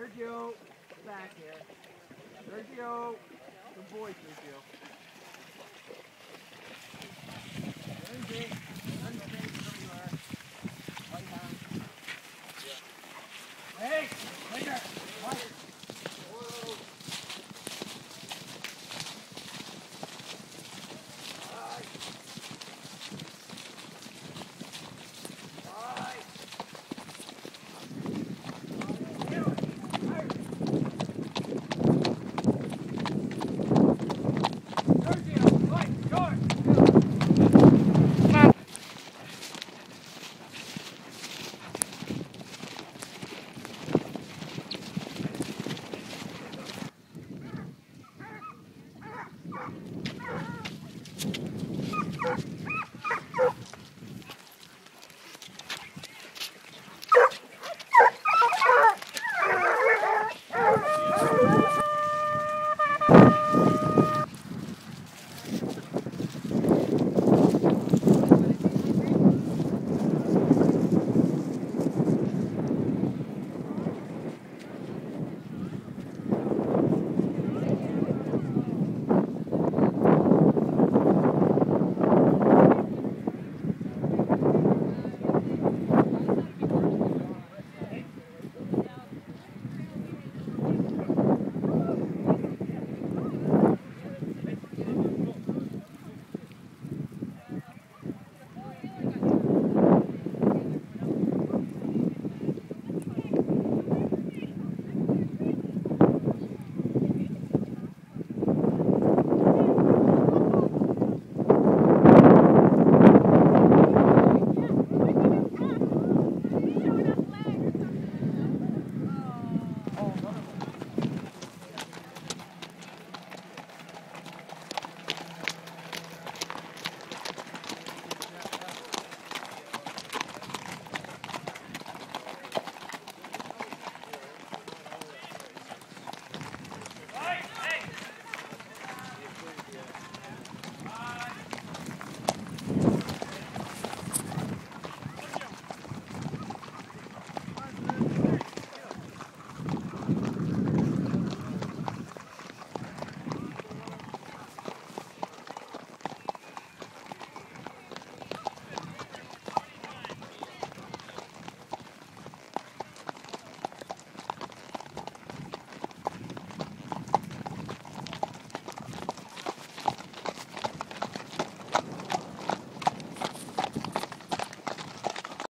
Sergio, back here. Sergio, good boy, Sergio. Very big.